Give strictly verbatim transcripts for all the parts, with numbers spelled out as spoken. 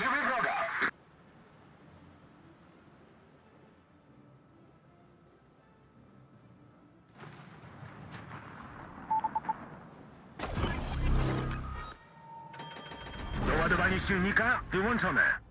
守備強化。Doładowanie silnika wyłączone.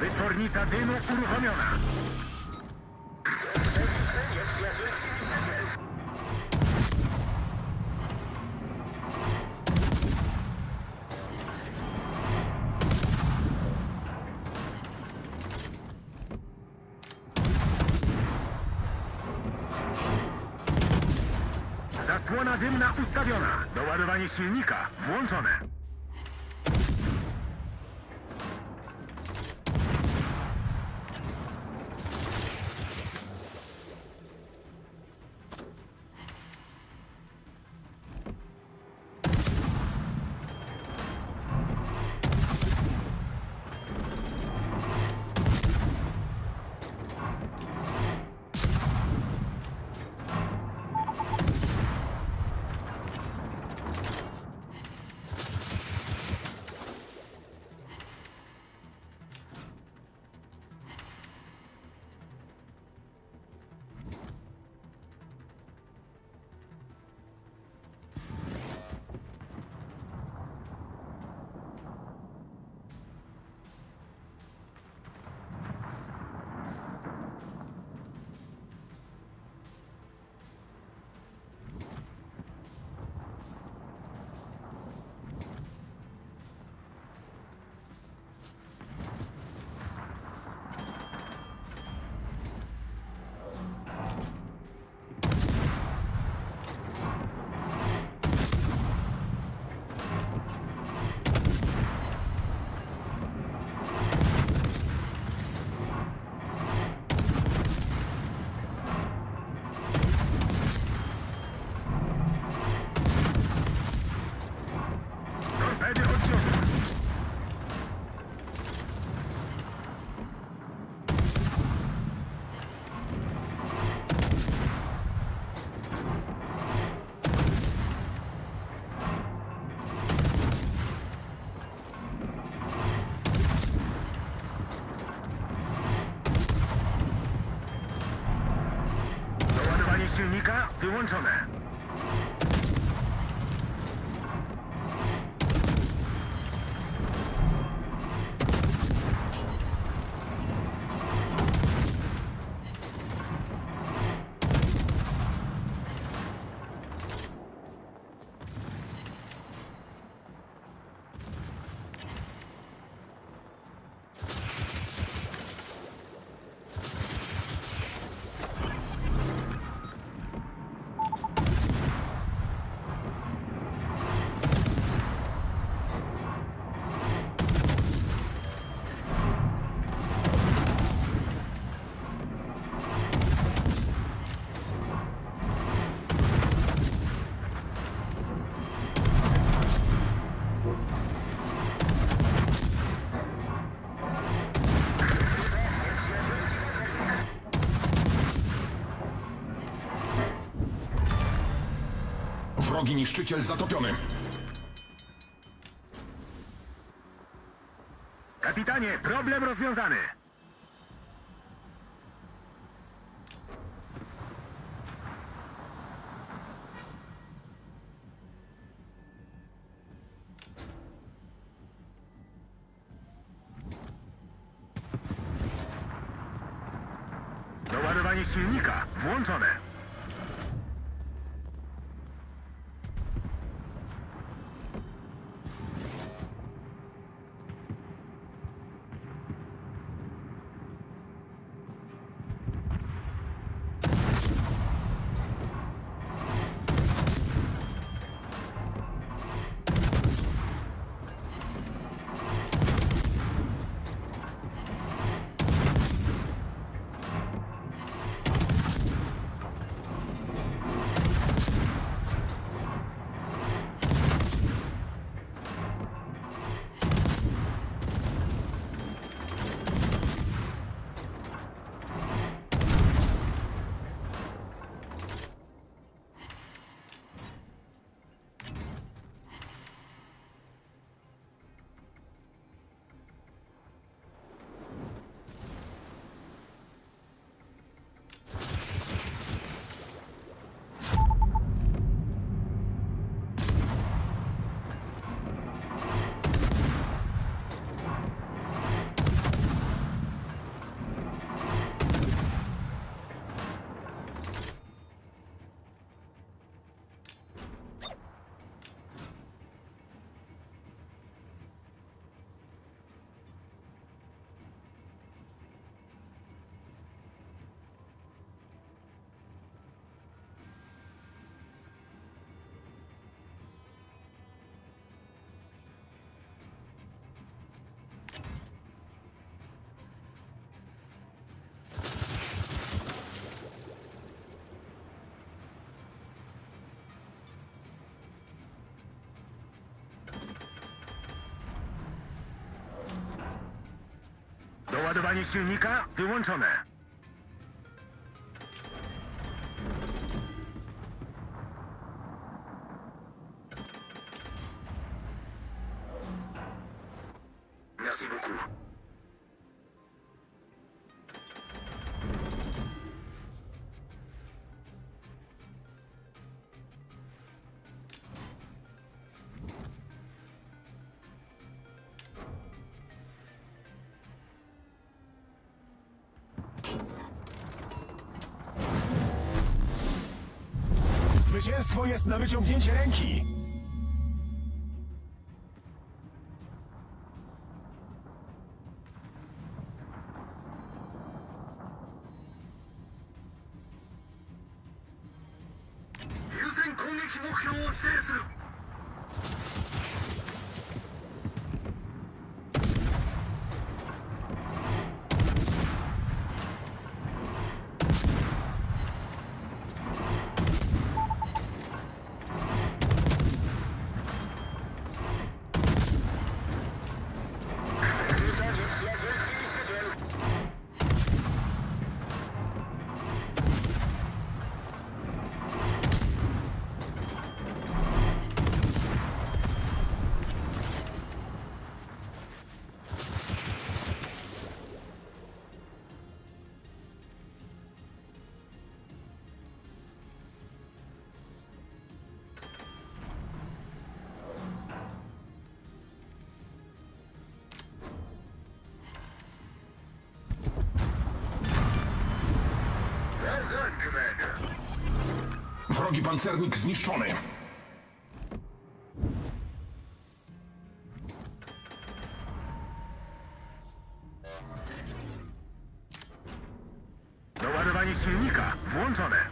Wytwornica dymu uruchomiona. Zasłona dymna ustawiona. Doładowanie silnika włączone. Silnika wyłączone. Wrogi niszczyciel zatopiony. Kapitanie, problem rozwiązany. Sterowanie silnika włączone. Ładowanie silnika wyłączone. Merci beaucoup. Zwycięstwo jest na wyciągnięcie ręki! Wrogi pancernik zniszczony. Doładowanie silnika włączone.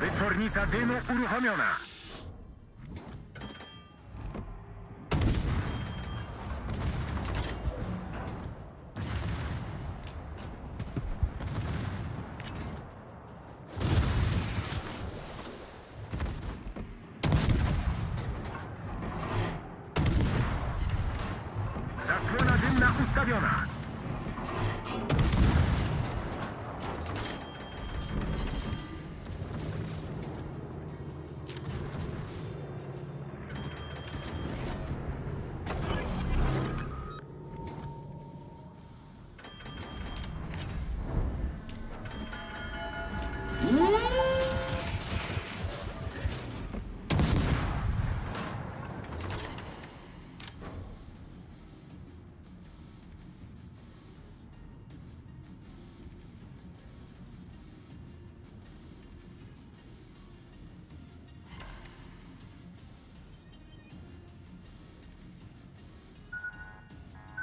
Wytwornica dymu uruchomiona. Zasłona dymna ustawiona.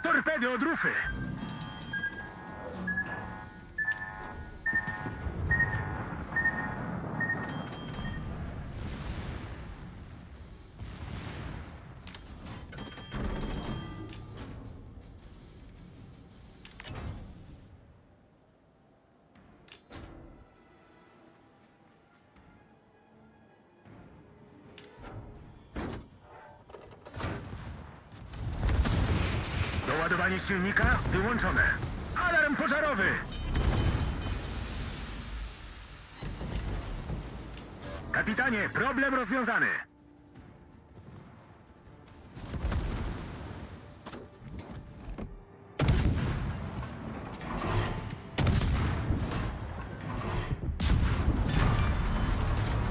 Torpedo od rufy! Ładowanie silnika wyłączone. Alarm pożarowy! Kapitanie, problem rozwiązany.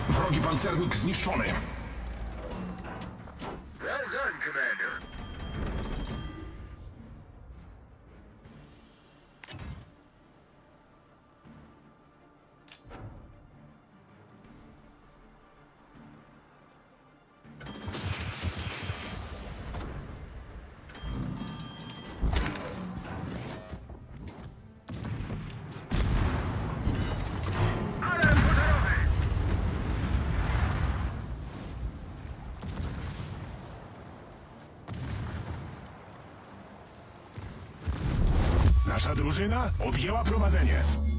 Wrogi pancernik zniszczony. Well done, Commander. Nasza drużyna objęła prowadzenie.